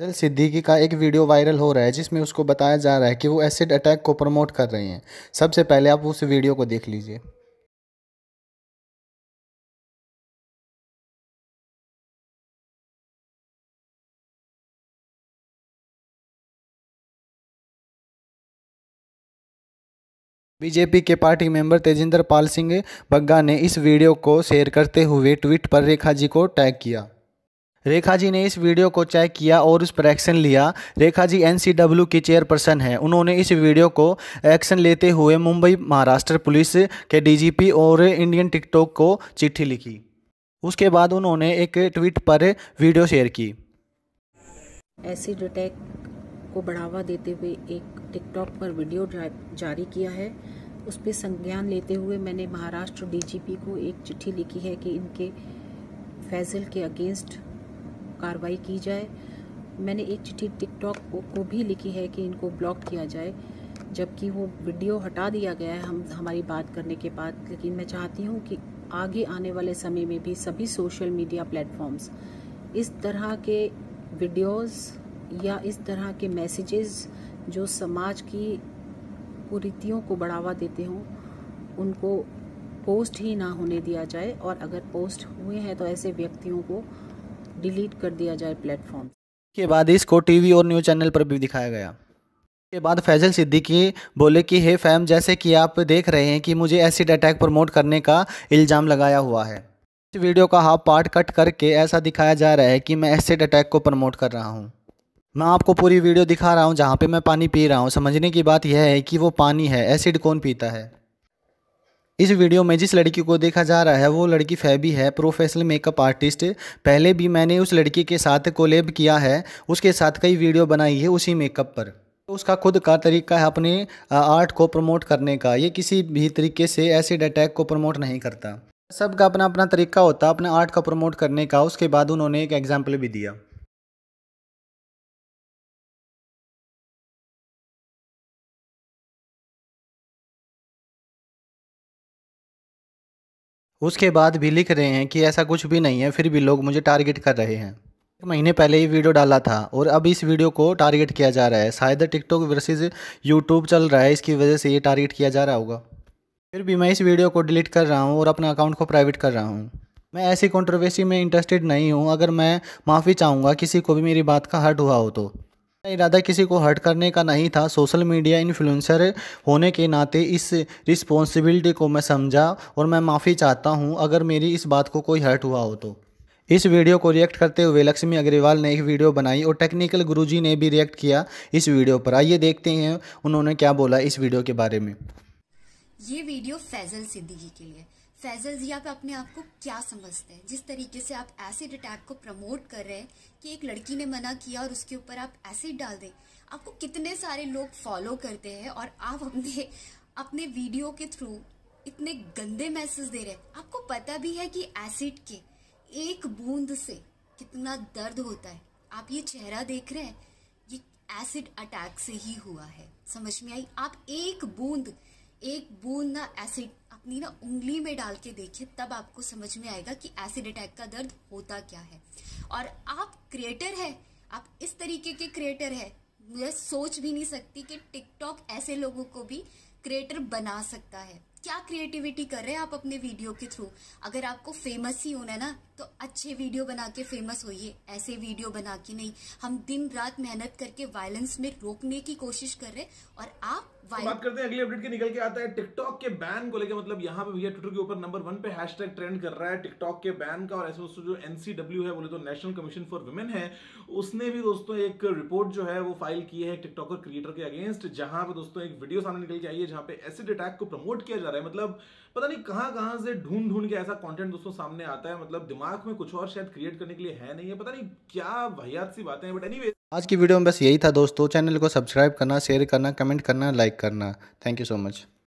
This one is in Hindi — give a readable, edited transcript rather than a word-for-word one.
फैसल सिद्दीकी का एक वीडियो वायरल हो रहा है जिसमें उसको बताया जा रहा है कि वो एसिड अटैक को प्रमोट कर रही हैं। सबसे पहले आप उस वीडियो को देख लीजिए। बीजेपी के पार्टी मेंबर तेजिंदर पाल सिंह बग्गा ने इस वीडियो को शेयर करते हुए ट्वीट पर रेखा जी को टैग किया। रेखा जी ने इस वीडियो को चेक किया और उस पर एक्शन लिया। रेखा जी NCW की चेयरपर्सन है। उन्होंने इस वीडियो को एक्शन लेते हुए मुंबई महाराष्ट्र पुलिस के DGP और इंडियन टिकटॉक को चिट्ठी लिखी। उसके बाद उन्होंने एक ट्वीट पर वीडियो शेयर की। एसिड अटैक को बढ़ावा देते हुए एक टिकटॉक पर वीडियो जारी किया है। उस पर संज्ञान लेते हुए मैंने महाराष्ट्र DGP को एक चिट्ठी लिखी है कि इनके फैसल के अगेंस्ट कार्रवाई की जाए। मैंने एक चिट्ठी टिकटॉक को भी लिखी है कि इनको ब्लॉक किया जाए, जबकि वो वीडियो हटा दिया गया है हमारी बात करने के बाद। लेकिन मैं चाहती हूँ कि आगे आने वाले समय में भी सभी सोशल मीडिया प्लेटफॉर्म्स इस तरह के वीडियोस या इस तरह के मैसेजेस जो समाज की कुरीतियों को बढ़ावा देते हों उनको पोस्ट ही ना होने दिया जाए, और अगर पोस्ट हुए हैं तो ऐसे व्यक्तियों को डिलीट कर दिया जाए प्लेटफॉर्म के बाद। इसको TV और न्यूज़ चैनल पर भी दिखाया गया। इसके बाद फैसल सिद्दीकी बोले कि हे फैम, जैसे कि आप देख रहे हैं कि मुझे एसिड अटैक प्रमोट करने का इल्ज़ाम लगाया हुआ है। इस वीडियो का हाफ पार्ट कट करके ऐसा दिखाया जा रहा है कि मैं एसिड अटैक को प्रमोट कर रहा हूँ। मैं आपको पूरी वीडियो दिखा रहा हूँ जहाँ पर मैं पानी पी रहा हूँ। समझने की बात यह है कि वो पानी है, एसिड कौन पीता है। इस वीडियो में जिस लड़की को देखा जा रहा है वो लड़की फैबी है, प्रोफेशनल मेकअप आर्टिस्ट। पहले भी मैंने उस लड़की के साथ कोलैब किया है, उसके साथ कई वीडियो बनाई है उसी मेकअप पर। उसका खुद का तरीका है अपने आर्ट को प्रमोट करने का। ये किसी भी तरीके से एसिड अटैक को प्रमोट नहीं करता। सबका अपना अपना तरीका होता है अपने आर्ट का प्रमोट करने का। उसके बाद उन्होंने एक एग्जाम्पल भी दिया। उसके बाद भी लिख रहे हैं कि ऐसा कुछ भी नहीं है, फिर भी लोग मुझे टारगेट कर रहे हैं। एक महीने पहले ये वीडियो डाला था और अब इस वीडियो को टारगेट किया जा रहा है। शायद टिकटॉक वर्सेस यूट्यूब चल रहा है, इसकी वजह से ये टारगेट किया जा रहा होगा। फिर भी मैं इस वीडियो को डिलीट कर रहा हूँ और अपना अकाउंट को प्राइवेट कर रहा हूँ। मैं ऐसी कंट्रोवर्सी में इंटरेस्टेड नहीं हूँ। अगर मैं माफ़ी चाहूँगा किसी को भी मेरी बात का हर्ट हुआ हो तो। मेरा इरादा किसी को हर्ट करने का नहीं था। सोशल मीडिया इन्फ्लुएंसर होने के नाते इस रिस्पॉन्सिबिलिटी को मैं समझा और मैं माफ़ी चाहता हूं अगर मेरी इस बात को कोई हर्ट हुआ हो तो। इस वीडियो को रिएक्ट करते हुए लक्ष्मी अग्रवाल ने एक वीडियो बनाई और टेक्निकल गुरुजी ने भी रिएक्ट किया इस वीडियो पर। आइए देखते हैं उन्होंने क्या बोला इस वीडियो के बारे में। ये वीडियो फैसल सिद्दीकी के लिए। फैसल जी, आप अपने आप को क्या समझते हैं? जिस तरीके से आप एसिड अटैक को प्रमोट कर रहे हैं कि एक लड़की ने मना किया और उसके ऊपर आप एसिड डाल दें। आपको कितने सारे लोग फॉलो करते हैं और आप अपने वीडियो के थ्रू इतने गंदे मैसेज दे रहे हैं। आपको पता भी है कि एसिड के एक बूंद से कितना दर्द होता है। आप ये चेहरा देख रहे हैं, ये एसिड अटैक से ही हुआ है। समझ में आई? आप एक बूंद ना एसिड अपनी ना उंगली में डाल के देखिए, तब आपको समझ में आएगा कि एसिड अटैक का दर्द होता क्या है। और आप क्रिएटर हैं, आप इस तरीके के क्रिएटर हैं। मैं सोच भी नहीं सकती कि टिकटॉक ऐसे लोगों को भी क्रिएटर बना सकता है। क्या क्रिएटिविटी कर रहे हैं आप अपने वीडियो के थ्रू। अगर आपको फेमस ही होना है ना तो अच्छे वीडियो बना के फेमस होइए, ऐसे वीडियो बना के नहीं। हम दिन रात मेहनत करके वायलेंस में रोकने की कोशिश कर रहे हैं और आप बात करते हैं अगले अपडेट के। निकल के आता है टिकटॉक के बैन को लेकर। मतलब यहाँ पे भैया ट्विटर के ऊपर नंबर 1 पे हैशटैग ट्रेंड कर रहा है टिकटॉक के बैन का। और ऐसे दोस्तों जो NCW है, बोले तो नेशनल कमीशन फॉर वुमेन है, उसने भी दोस्तों एक रिपोर्ट जो है वो फाइल की है टिकटॉकर क्रिएटर के अगेंस्ट, जहाँ पे दोस्तों एक वीडियो सामने निकल के आई है जहाँ पे एसिड अटैक को प्रमोट किया जा रहा है। मतलब पता नहीं कहाँ से ढूंढ के ऐसा कॉन्टेंट दोस्तों सामने आता है। मतलब दिमाग में कुछ और शायद क्रिएट करने के लिए है नहीं है, पता नहीं क्या वाहियात सी बातें हैं। बट एनीवे, आज की वीडियो में बस यही था दोस्तों। चैनल को सब्सक्राइब करना, शेयर करना, कमेंट करना, लाइक करना। Thank you so much.